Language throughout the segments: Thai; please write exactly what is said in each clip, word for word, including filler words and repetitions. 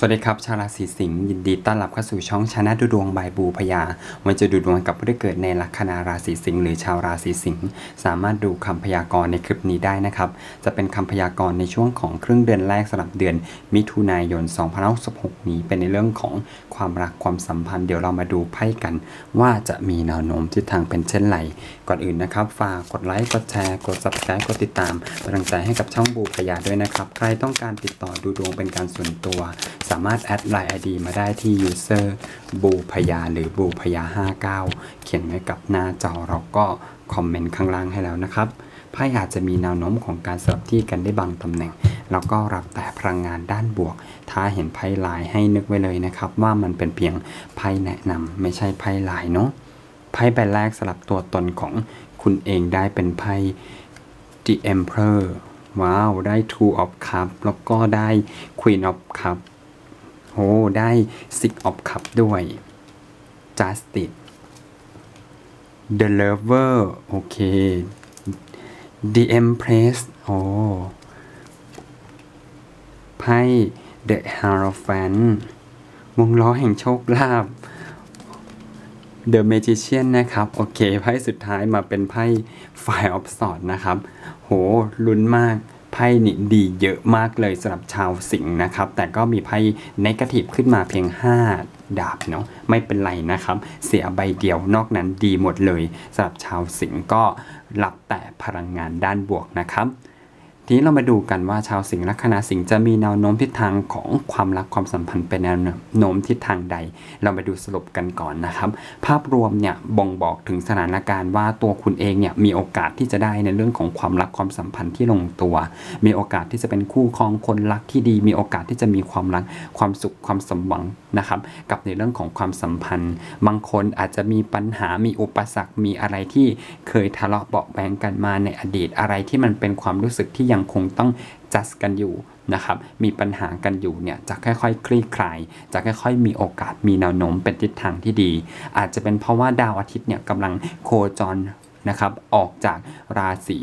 สวัสดีครับชาวราศีสิงห์ยินดีต้อนรับเข้าสู่ช่องชนะดูดวงบายบูพยาวันจะดูดวงกับผู้ได้เกิดในลัคนาราศีสิงห์หรือชาวราศีสิงห์สามารถดูคำพยากรณ์ในคลิปนี้ได้นะครับจะเป็นคำพยากรณ์ในช่วงของครึ่งเดือนแรกสำหรับเดือนมิถุนายนสองพันห้าร้อยหกสิบหกนี้เป็นในเรื่องของความรักความสัมพันธ์เดี๋ยวเรามาดูไพ่กันว่าจะมีแนวโน้มทิศทางเป็นเช่นไรก่อนอื่นนะครับฝากกดไลค์กดแชร์กด ซับสไครบ์ กดติดตามเป็นกำลังใจให้กับช่องบูพยาด้วยนะครับใครต้องการติดต่อดูดวงเป็นการส่วนตัวสามารถแอดไลน์ ไอ ดี มาได้ที่ user บูพยาหรือบูพยาห้าเก้าเขียนไว้กับหน้าจอเราก็คอมเมนต์ข้างล่างให้แล้วนะครับไพ่อาจจะมีแนวโน้มของการสลับที่กันได้บางตำแหน่งแล้วก็รับแต่พลังงานด้านบวกถ้าเห็นไพ่ลายให้นึกไว้เลยนะครับว่ามันเป็นเพียงไพ่แนะนำไม่ใช่ไพ่ลายเนาะไพ่ใบแรกสลับตัวตนของคุณเองได้เป็นไพ่ The Emperor ว้าวได้ ทูออฟคัพ แล้วก็ได้ ควีนออฟคัพโอ้ได้ ซิกออฟคัพ ด้วย จัสติส เดอะ เลิฟเวอร์ โอเค เดอะ เอ็มเพรส โอ้ไพ่ เดอะ แฮโรแฟนต์ วงล้อแห่งโชคลาภ เดอะ แมจิเชียน นะครับโอเคไพ่สุดท้ายมาเป็นไพ่ ไฟว์ออฟสวอร์ด นะครับโหลุ้นมากไพ่นี่ดีเยอะมากเลยสำหรับชาวสิงห์นะครับแต่ก็มีไพ่เนกาทีฟขึ้นมาเพียงห้าดาบเนาะไม่เป็นไรนะครับเสียใบเดียวนอกนั้นดีหมดเลยสำหรับชาวสิงห์ก็รับแต่พลังงานด้านบวกนะครับทีนี้เรามาดูกันว่าชาวสิงห์ลัคนาสิงห์จะมีแนวโน้มทิศทางของความรักความสัมพันธ์เป็นแนวโน้มทิศทางใดเรามาดูสรุปกันก่อนนะครับภาพรวมเนี่ยบ่งบอกถึงสถานการณ์ว่าตัวคุณเองเนี่ยมีโอกาสที่จะได้ในเรื่องของความรักความสัมพันธ์ที่ลงตัวมีโอกาสที่จะเป็นคู่ครองคนรักที่ดีมีโอกาสที่จะมีความรักความสุขความสมหวังนะครับกับในเรื่องของความสัมพันธ์บางคนอาจจะมีปัญหามีอุปสรรคมีอะไรที่เคยทะเลาะเบาะแว้งกันมาในอดีตอะไรที่มันเป็นความรู้สึกที่ยังคงต้องจัดกันอยู่นะครับมีปัญหากันอยู่เนี่ยจะค่อยๆคลี่คลายจะค่อยๆมีโอกาสมีแนวโน้มเป็นทิศทางที่ดีอาจจะเป็นเพราะว่าดาวอาทิตย์เนี่ยกำลังโคจรนะครับออกจากราศี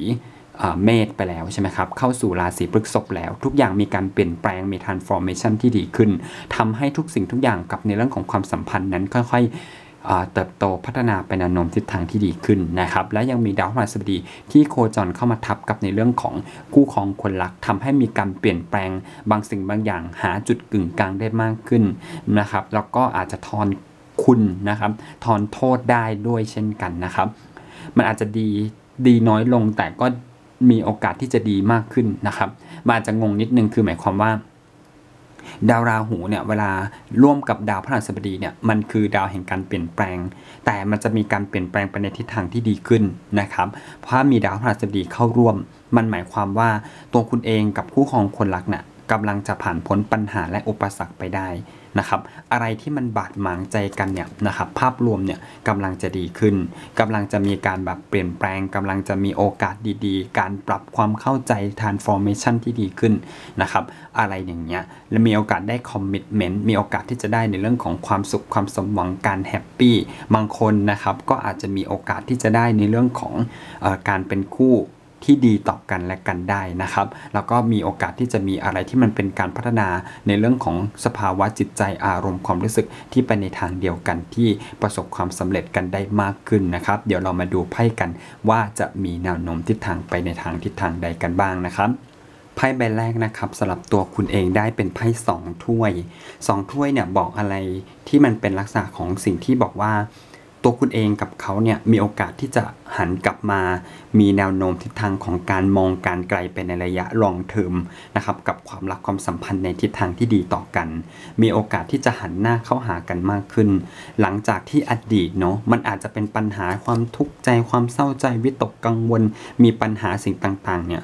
เมษไปแล้วใช่ไหมครับเข้าสู่ราศีพฤษภแล้วทุกอย่างมีการเปลี่ยนแปลงมี ทรานส์ฟอร์เมชัน ที่ดีขึ้นทำให้ทุกสิ่งทุกอย่างกับในเรื่องของความสัมพันธ์นั้นค่อยๆเติบโตพัฒนาไปในแนวโน้มทิศทางที่ดีขึ้นนะครับและยังมีดาวพฤหัสบดีที่โคจรเข้ามาทับกับในเรื่องของคู่ครองคนรักทำให้มีการเปลี่ยนแปลงบางสิ่งบางอย่างหาจุดกึ่งกลางได้มากขึ้นนะครับแล้วก็อาจจะทอนคุณนะครับทอนโทษได้ด้วยเช่นกันนะครับมันอาจจะดีดีน้อยลงแต่ก็มีโอกาสที่จะดีมากขึ้นนะครับมันอาจจะงงนิดนึงคือหมายความว่าดาวราหูเนี่ยเวลาร่วมกับดาวพฤหัสบดีเนี่ยมันคือดาวแห่งการเปลี่ยนแปลงแต่มันจะมีการเปลี่ยนแปลงไปในทิศทางที่ดีขึ้นนะครับเพราะมีดาวพฤหัสบดีเข้าร่วมมันหมายความว่าตัวคุณเองกับคู่ครองคนรักเนี่ยกำลังจะผ่านพ้นปัญหาและอุปสรรคไปได้นะครับอะไรที่มันบาดหมางใจกันเนี่ยนะครับภาพรวมเนี่ยกำลังจะดีขึ้นกำลังจะมีการแบบเปลี่ยนแปลงกำลังจะมีโอกาสดีๆการปรับความเข้าใจ ทรานส์ฟอร์เมชัน ที่ดีขึ้นนะครับอะไรอย่างเงี้ยและมีโอกาสได้ คอมมิตเมนต์ มีโอกาสที่จะได้ในเรื่องของความสุขความสมหวังการแฮปปี้บางคนนะครับก็อาจจะมีโอกาสที่จะได้ในเรื่องของเอ่อการเป็นคู่ที่ดีต่อกันและกันได้นะครับแล้วก็มีโอกาสที่จะมีอะไรที่มันเป็นการพัฒนาในเรื่องของสภาวะจิตใจอารมณ์ความรู้สึกที่ไปในทางเดียวกันที่ประสบความสำเร็จกันได้มากขึ้นนะครับเดี๋ยวเรามาดูไพ่กันว่าจะมีแนวโน้มทิศทางไปในทางทิศทางใดกันบ้างนะครับไพ่ใบแรกนะครับสำหรับตัวคุณเองได้เป็นไพ่สองถ้วยสองถ้วยเนี่ยบอกอะไรที่มันเป็นลักษณะของสิ่งที่บอกว่าตัวคุณเองกับเขาเนี่ยมีโอกาสที่จะหันกลับมามีแนวโน้มทิศทางของการมองการไกลไปในระยะ ลองเทอม นะครับกับความรักความสัมพันธ์ในทิศทางที่ดีต่อกันมีโอกาสที่จะหันหน้าเข้าหากันมากขึ้นหลังจากที่อดีตเนาะมันอาจจะเป็นปัญหาความทุกข์ใจความเศร้าใจวิตกกังวลมีปัญหาสิ่งต่างๆเนี่ย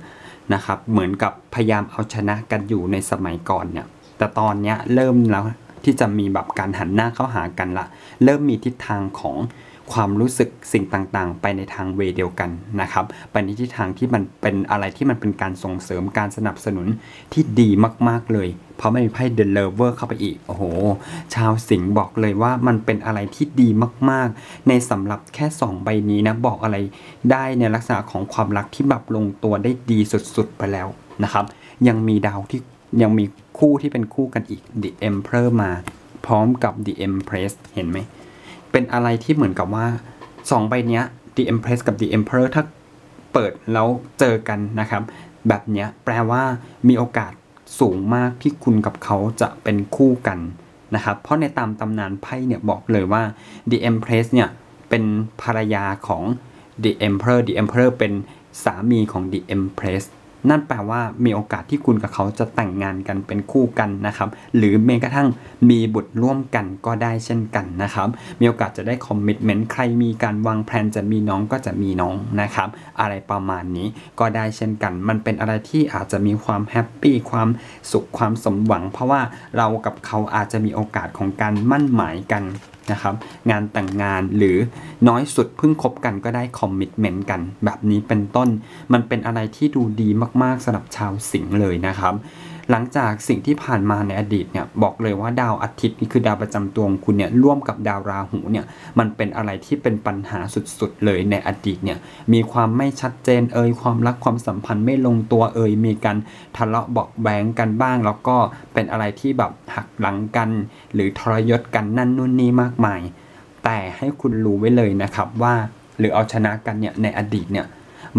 นะครับเหมือนกับพยายามเอาชนะกันอยู่ในสมัยก่อนเนี่ยแต่ตอนเนี้ยเริ่มแล้วที่จะมีแบบการหันหน้าเข้าหากันละเริ่มมีทิศทางของความรู้สึกสิ่งต่างๆไปในทางเวเดียวกันนะครับไปในทิศทางที่มันเป็นอะไรที่มันเป็นการส่งเสริมการสนับสนุนที่ดีมากๆเลยเพราะไม่มีไพ่ เดอะ เลิฟเวอร์ เข้าไปอีกโอ้โหชาวสิงห์บอกเลยว่ามันเป็นอะไรที่ดีมากๆในสำหรับแค่สองใบนี้นะบอกอะไรได้ในลักษณะของความรักที่แบบลงตัวได้ดีสุดๆไปแล้วนะครับยังมีดาวที่ ยังมีคู่ที่เป็นคู่กันอีก The Emperor มาพร้อมกับ The Empress เห็นไหมเป็นอะไรที่เหมือนกับว่าสองใบเนี้ย The Empress กับ The Emperor ถ้าเปิดแล้วเจอกันนะครับแบบเนี้ยแปลว่ามีโอกาสสูงมากที่คุณกับเขาจะเป็นคู่กันนะครับเพราะในตามตำนานไพ่เนี่ยบอกเลยว่า The Empress เนี่ยเป็นภรรยาของ The Emperor The Emperor เป็นสามีของ The Empress นั่นแปลว่ามีโอกาสที่คุณกับเขาจะแต่งงานกันเป็นคู่กันนะครับหรือแม้กระทั่งมีบุตรร่วมกันก็ได้เช่นกันนะครับมีโอกาสจะได้คอมมิตเมนต์ใครมีการวางแผนจะมีน้องก็จะมีน้องนะครับอะไรประมาณนี้ก็ได้เช่นกันมันเป็นอะไรที่อาจจะมีความแฮปปี้ความสุขความสมหวังเพราะว่าเรากับเขาอาจจะมีโอกาสของการมั่นหมายกันนะครับงานแต่งงานหรือน้อยสุดเพิ่งคบกันก็ได้คอมมิตเมนต์กันแบบนี้เป็นต้นมันเป็นอะไรที่ดูดีมากๆสำหรับชาวสิงห์เลยนะครับหลังจากสิ่งที่ผ่านมาในอดีตเนี่ยบอกเลยว่าดาวอาทิตย์นี่คือดาวประจำตัวของคุณเนี่ยร่วมกับดาวราหูเนี่ยมันเป็นอะไรที่เป็นปัญหาสุดๆเลยในอดีตเนี่ยมีความไม่ชัดเจนเอ่ยความรักความสัมพันธ์ไม่ลงตัวเอ่ยมีการทะเลาะเบาะแว้งกันบ้างแล้วก็เป็นอะไรที่แบบหักหลังกันหรือทรยศกันนั่นนู่นนี่มากมายแต่ให้คุณรู้ไว้เลยนะครับว่าหรือเอาชนะกันเนี่ยในอดีตเนี่ย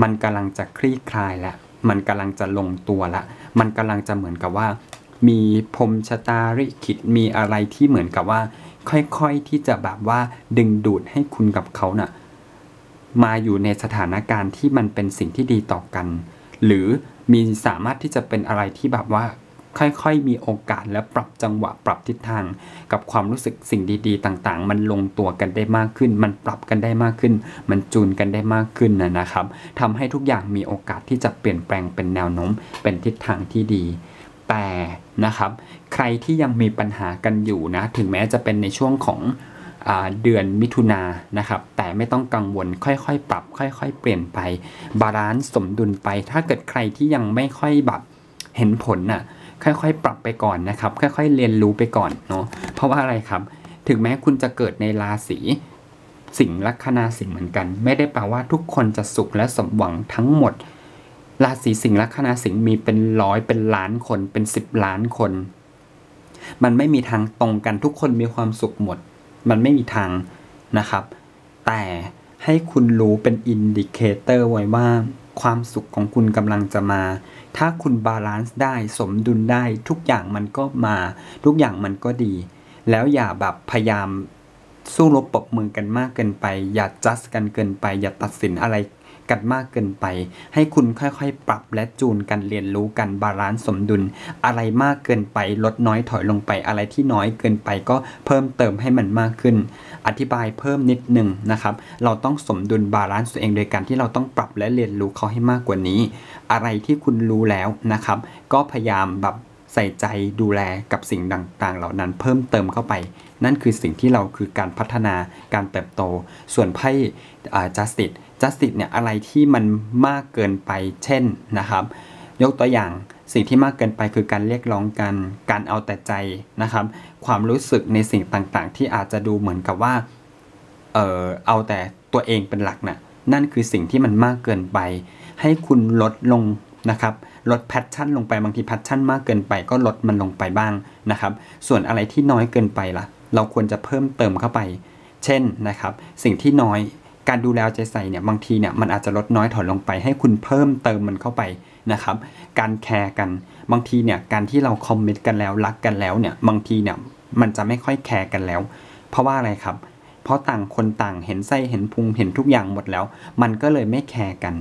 มันกำลังจะคลี่คลายแล้วมันกำลังจะลงตัวละมันกำลังจะเหมือนกับว่ามีพรหมชะตาลิขิตมีอะไรที่เหมือนกับว่าค่อยๆที่จะแบบว่าดึงดูดให้คุณกับเขาน่ะมาอยู่ในสถานการณ์ที่มันเป็นสิ่งที่ดีต่อกันหรือมีสามารถที่จะเป็นอะไรที่แบบว่าค่อยๆมีโอกาสและปรับจังหวะปรับทิศทางกับความรู้สึกสิ่งดีๆต่างๆมันลงตัวกันได้มากขึ้นมันปรับกันได้มากขึ้นมันจูนกันได้มากขึ้นนะนะครับทำให้ทุกอย่างมีโอกาสที่จะเปลี่ยนแปลงเป็นแนวโน้มเป็นทิศทางที่ดีแต่นะครับใครที่ยังมีปัญหากันอยู่นะถึงแม้จะเป็นในช่วงของเดือนมิถุนายนนะครับแต่ไม่ต้องกังวลค่อยๆปรับค่อยๆเปลี่ยนไปบาลานซ์สมดุลไปถ้าเกิดใครที่ยังไม่ค่อยแบบเห็นผลน่ะค่อยๆปรับไปก่อนนะครับค่อยๆเรียนรู้ไปก่อนเนาะเพราะว่าอะไรครับถึงแม้คุณจะเกิดในราศีสิงห์ลัคนาสิงห์เหมือนกันไม่ได้แปลว่าทุกคนจะสุขและสมหวังทั้งหมดราศีสิงห์ลัคนาสิงห์มีเป็นร้อยเป็นล้านคนเป็นสิบล้านคนมันไม่มีทางตรงกันทุกคนมีความสุขหมดมันไม่มีทางนะครับแต่ให้คุณรู้เป็นอินดิเคเตอร์ไว้ว่าความสุขของคุณกำลังจะมาถ้าคุณบาลานซ์ได้สมดุลได้ทุกอย่างมันก็มาทุกอย่างมันก็ดีแล้วอย่าแบบพยายามสู้รบปรบมือกันมากเกินไปอย่าจัดกันเกินไปอย่าตัดสินอะไรกันมากเกินไปให้คุณค่อยๆปรับและจูนกันเรียนรู้กันบาลานซ์สมดุลอะไรมากเกินไปลดน้อยถอยลงไปอะไรที่น้อยเกินไปก็เพิ่มเติมให้มันมากขึ้นอธิบายเพิ่มนิดนึงนะครับเราต้องสมดุลบาลานซ์ตัวเองโดยการที่เราต้องปรับและเรียนรู้เขาให้มากกว่านี้อะไรที่คุณรู้แล้วนะครับก็พยายามแบบใส่ใจดูแลกับสิ่งต่างๆเหล่านั้นเพิ่มเติมเข้าไปนั่นคือสิ่งที่เราคือการพัฒนาการเติบโตส่วนไพ่จัสติสจัสติสเนี่ยอะไรที่มันมากเกินไปเช่นนะครับยกตัวอย่างสิ่งที่มากเกินไปคือการเรียกร้องกันการเอาแต่ใจนะครับความรู้สึกในสิ่งต่างๆที่อาจจะดูเหมือนกับว่าเออเอาแต่ตัวเองเป็นหลักนะนั่นคือสิ่งที่มันมากเกินไปให้คุณลดลงนะครับลดแพชชั่นลงไปบางทีแพชชั่นมากเกินไปก็ลดมันลงไปบ้างนะครับส่วนอะไรที่น้อยเกินไปล่ะเราควรจะเพิ่มเติมเข้าไปเช่นนะครับสิ่งที่น้อยการดูแลใจใส่เนี่ยบางทีเนี่ยมันอาจจะลดน้อยถอยลงไปให้คุณเพิ่มเติมมันเข้าไปนะครับการแคร์กันบางทีเนี่ยการที่เราคอมมิตกันแล้วรักกันแล้วเนี่ยบางทีเนี่ยมันจะไม่ค่อยแคร์กันแล้วเพราะว่าอะไรครับเพราะต่างคนต่างเห็นไส้เห็นพุงเห็นทุกอย่างหมดแล้วมันก็เลยไม่แคร์กัน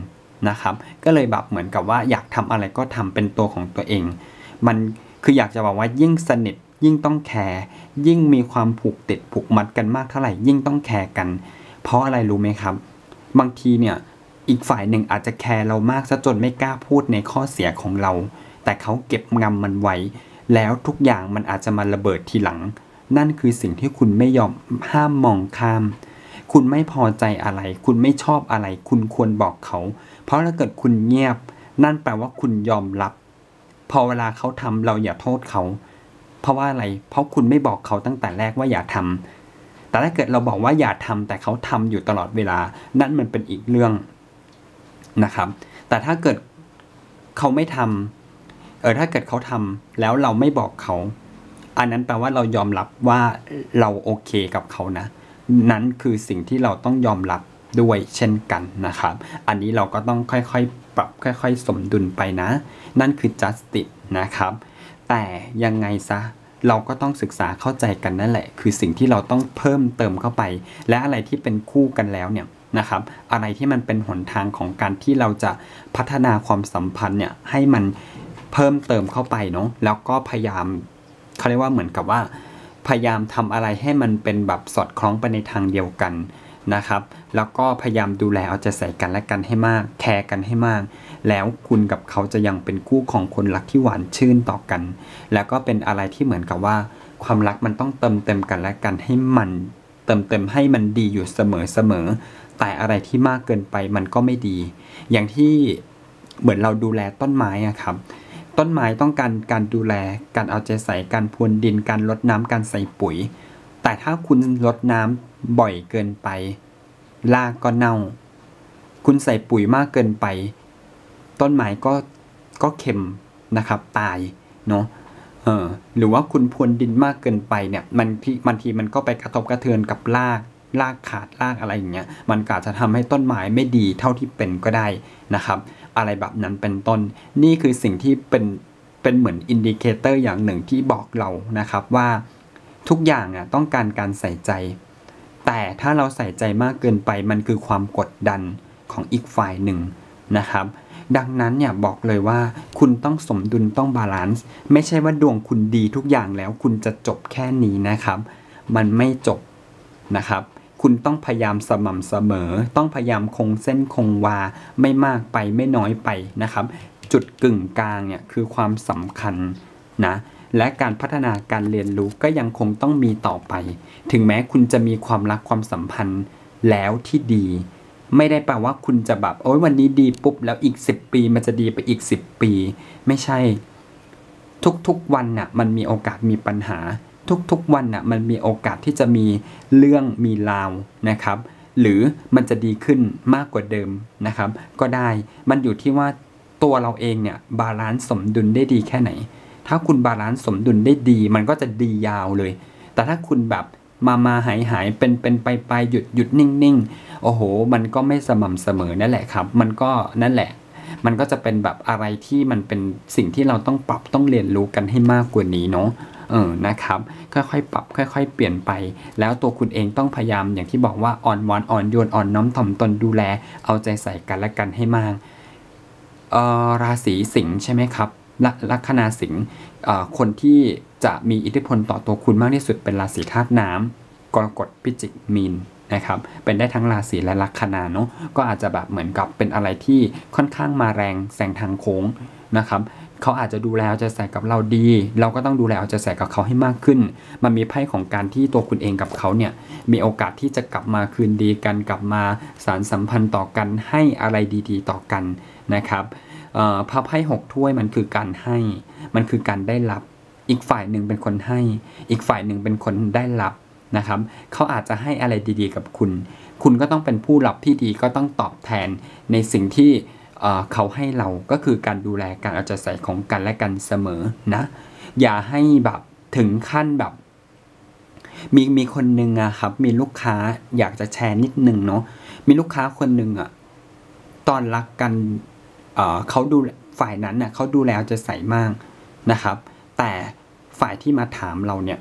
นะครับก็เลยแบบเหมือนกับว่าอยากทำอะไรก็ทำเป็นตัวของตัวเองมันคืออยากจะบอกว่ายิ่งสนิทยิ่งต้องแคร์ยิ่งมีความผูกติดผูกมัดกันมากเท่าไหร่ยิ่งต้องแคร์กันเพราะอะไรรู้ไหมครับบางทีเนี่ยอีกฝ่ายหนึ่งอาจจะแคร์เรามากซะจนไม่กล้าพูดในข้อเสียของเราแต่เขาเก็บงำมันไว้แล้วทุกอย่างมันอาจจะมาระเบิดทีหลังนั่นคือสิ่งที่คุณไม่ยอมห้ามมองข้ามคุณไม่พอใจอะไรคุณไม่ชอบอะไรคุณควรบอกเขาเพราะถ้าเกิดคุณเงียบนั่นแปลว่าคุณยอมรับพอเวลาเขาทำเราอย่าโทษเขาเพราะว่าอะไรเพราะคุณไม่บอกเขาตั้งแต่แรกว่าอย่าทำแต่ถ้าเกิดเราบอกว่าอย่าทำแต่เขาทำอยู่ตลอดเวลานั่นมันเป็นอีกเรื่องนะครับแต่ถ้าเกิดเขาไม่ทำ เออถ้าเกิดเขาทำแล้วเราไม่บอกเขาอันนั้นแปลว่าเรายอมรับว่าเราโอเคกับเขานะนั้นคือสิ่งที่เราต้องยอมรับด้วยเช่นกันนะครับอันนี้เราก็ต้องค่อยๆปรับค่อยๆสมดุลไปนะนั่นคือ justice นะครับแต่ยังไงซะเราก็ต้องศึกษาเข้าใจกันนั่นแหละคือสิ่งที่เราต้องเพิ่มเติมเข้าไปและอะไรที่เป็นคู่กันแล้วเนี่ยนะครับอะไรที่มันเป็นหนทางของการที่เราจะพัฒนาความสัมพันธ์เนี่ยให้มันเพิ่มเติมเข้าไปเนาะแล้วก็พยายามเขาเรียกว่าเหมือนกับว่าพยายามทำอะไรให้มันเป็นแบบสอดคล้องไปในทางเดียวกันนะครับแล้วก็พยายามดูแลเอาใจใส่กันและกันให้มากแคร์กันให้มากแล้วคุณกับเขาจะยังเป็นคู่ของคนรักที่หวานชื่นต่อกันแล้วก็เป็นอะไรที่เหมือนกับว่าความรักมันต้องเติมเต็มกันและกันให้มันเติมเต็มให้มันดีอยู่เสมอเสมอแต่อะไรที่มากเกินไปมันก็ไม่ดีอย่างที่เหมือนเราดูแลต้นไม้อะครับต้นไม้ต้องการการดูแลการเอาใจใส่การพรวนดินการรดน้ำการใส่ปุ๋ยแต่ถ้าคุณรดน้ำบ่อยเกินไปรากก็เน่าคุณใส่ปุ๋ยมากเกินไปต้นไม้ก็ก็เค็มนะครับตายเนาะเออหรือว่าคุณพรวนดินมากเกินไปเนี่ยมันที่บางทีมันก็ไปกระทบกระเทือนกับรากรากขาดรากอะไรอย่างเงี้ยมันอาจจะทำให้ต้นไม้ไม่ดีเท่าที่เป็นก็ได้นะครับอะไรแบบนั้นเป็นต้นนี่คือสิ่งที่เป็นเป็นเหมือนอินดิเคเตอร์อย่างหนึ่งที่บอกเรานะครับว่าทุกอย่างอ่ะต้องการการใส่ใจแต่ถ้าเราใส่ใจมากเกินไปมันคือความกดดันของอีกฝ่ายหนึ่งนะครับดังนั้นเนี่ยบอกเลยว่าคุณต้องสมดุลต้องบาลานซ์ไม่ใช่ว่าดวงคุณดีทุกอย่างแล้วคุณจะจบแค่นี้นะครับมันไม่จบนะครับคุณต้องพยายามสม่ำเสมอต้องพยายามคงเส้นคงวาไม่มากไปไม่น้อยไปนะครับจุดกึ่งกลางเนี่ยคือความสำคัญนะและการพัฒนาการเรียนรู้ก็ยังคงต้องมีต่อไปถึงแม้คุณจะมีความรักความสัมพันธ์แล้วที่ดีไม่ได้แปลว่าคุณจะแบบโอ๊ยวันนี้ดีปุ๊บแล้วอีกสิบปีมันจะดีไปอีกสิบปีไม่ใช่ทุกๆวันน่ะมันมีโอกาสมีปัญหาทุกๆวันน่ะมันมีโอกาสที่จะมีเรื่องมีราวนะครับหรือมันจะดีขึ้นมากกว่าเดิมนะครับก็ได้มันอยู่ที่ว่าตัวเราเองเนี่ยบาลานซ์สมดุลได้ดีแค่ไหนถ้าคุณบาลานซ์สมดุลได้ดีมันก็จะดียาวเลยแต่ถ้าคุณแบบมามาหายหายเป็นเป็นไปไปหยุดหยุดนิ่งนิ่งโอ้โหมันก็ไม่สม่ำเสมอนั่นแหละครับมันก็นั่นแหละมันก็จะเป็นแบบอะไรที่มันเป็นสิ่งที่เราต้องปรับต้องเรียนรู้กันให้มากกว่านี้เนาะเออนะครับค่อยๆปรับค่อยๆเปลี่ยนไปแล้วตัวคุณเองต้องพยายามอย่างที่บอกว่าอ่อนหวานอ่อนโยนอ่อนน้อมถ่อมตนดูแลเอาใจใส่กันและกันให้มากเอ่อราศีสิงห์ใช่ไหมครับลัคนาสิงห์คนที่จะมีอิทธิพลต่อตัวคุณมากที่สุดเป็นราศีธาตุน้ำกรกฎพิจิกมีนนะครับเป็นได้ทั้งราศีและลัคนาเนาะก็อาจจะแบบเหมือนกับเป็นอะไรที่ค่อนข้างมาแรงแซงทางโค้งนะครับเขาอาจจะดูแลเอาใจใส่กับเราดีเราก็ต้องดูแลเอาใจใส่กับเขาให้มากขึ้นมันมีไพ่ของการที่ตัวคุณเองกับเขาเนี่ยมีโอกาสที่จะกลับมาคืนดีกันกลับมาสารสัมพันธ์ต่อกันให้อะไรดีๆต่อกันนะครับภาพไพ่หกถ้วยมันคือการให้มันคือการได้รับอีกฝ่ายหนึ่งเป็นคนให้อีกฝ่ายหนึ่งเป็นคนได้รับนะครับเขาอาจจะให้อะไรดีๆกับคุณคุณก็ต้องเป็นผู้รับที่ดีก็ต้องตอบแทนในสิ่งที่เขาให้เราก็คือการดูแลการเอาใจใส่ของกันและกันเสมอนะอย่าให้แบบถึงขั้นแบบมีมีคนหนึ่งอะครับมีลูกค้าอยากจะแชร์นิดนึงเนาะมีลูกค้าคนหนึ่งอะตอนรักกันเขาดูฝ่ายนั้นน่ะเขาดูแลเอาใจใส่มากนะครับแต่ฝ่ายที่มาถามเราเนี่ย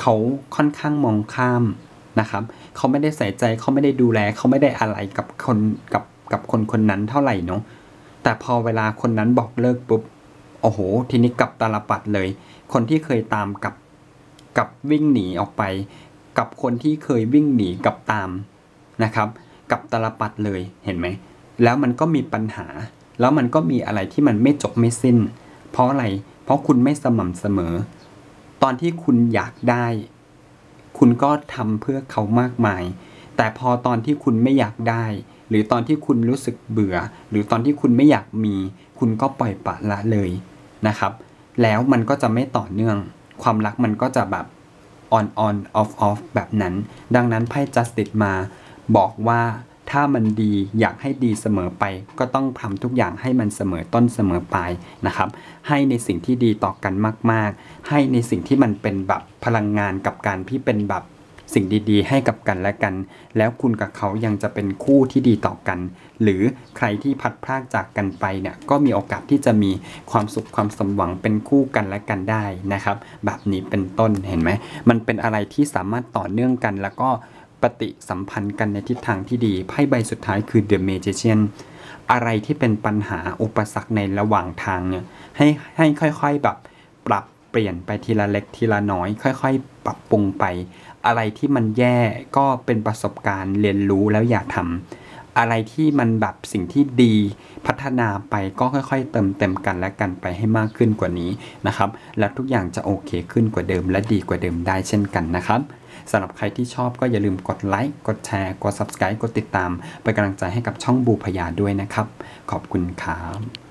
เขาค่อนข้างมองข้ามนะครับเขาไม่ได้ใส่ใจเขาไม่ได้ดูแลเขาไม่ได้อะไรกับคนกับกับคนคนนั้นเท่าไหร่เนาะแต่พอเวลาคนนั้นบอกเลิกปุ๊บโอ้โหทีนี้กลับตาลปัดเลยคนที่เคยตามกับกับวิ่งหนีออกไปกับคนที่เคยวิ่งหนีกับตามนะครับกับตาลปัดเลยเห็นไหมแล้วมันก็มีปัญหาแล้วมันก็มีอะไรที่มันไม่จบไม่สิ้นเพราะอะไรเพราะคุณไม่สม่ำเสมอตอนที่คุณอยากได้คุณก็ทำเพื่อเขามากมายแต่พอตอนที่คุณไม่อยากได้หรือตอนที่คุณรู้สึกเบื่อหรือตอนที่คุณไม่อยากมีคุณก็ปล่อยปละละเลยนะครับแล้วมันก็จะไม่ต่อเนื่องความรักมันก็จะแบบ on on off off แบบนั้นดังนั้นไพ่ justice มาบอกว่า ถ้ามันดีอยากให้ดีเสมอไปก็ต้องทำทุกอย่างให้มันเสมอต้นเสมอปลายนะครับให้ในสิ่งที่ดีต่อกันมากๆให้ในสิ่งที่มันเป็นแบบพลังงานกับการที่เป็นแบบสิ่งดีๆให้กับกันและกันแล้วคุณกับเขายังจะเป็นคู่ที่ดีต่อกันหรือใครที่พัดพรากจากกันไปเนี่ยก็มีโอกาสที่จะมีความสุขความสมหวังเป็นคู่กันและกันได้นะครับแบบนี้เป็นต้นเห็นไหมมันเป็นอะไรที่สามารถต่อเนื่องกันแล้วก็ปฏิสัมพันธ์กันในทิศทางที่ดีไพ่ใบสุดท้ายคือ The Magician อะไรที่เป็นปัญหาอุปสรรคในระหว่างทางเนี่ยให้ให้ค่อยๆแบบปรับเปลี่ยนไปทีละเล็กทีละน้อยค่อยๆปรับปรุงไปอะไรที่มันแย่ก็เป็นประสบการณ์เรียนรู้แล้วอย่าทำอะไรที่มันแบบสิ่งที่ดีพัฒนาไปก็ค่อยๆเติมเต็มกันและกันไปให้มากขึ้นกว่านี้นะครับแล้วทุกอย่างจะโอเคขึ้นกว่าเดิมและดีกว่าเดิมได้เช่นกันนะครับสำหรับใครที่ชอบก็อย่าลืมกดไลค์กดแชร์กด Subscribe กดติดตามเป็นกำลังใจให้กับช่องบูพยาด้วยนะครับขอบคุณครับ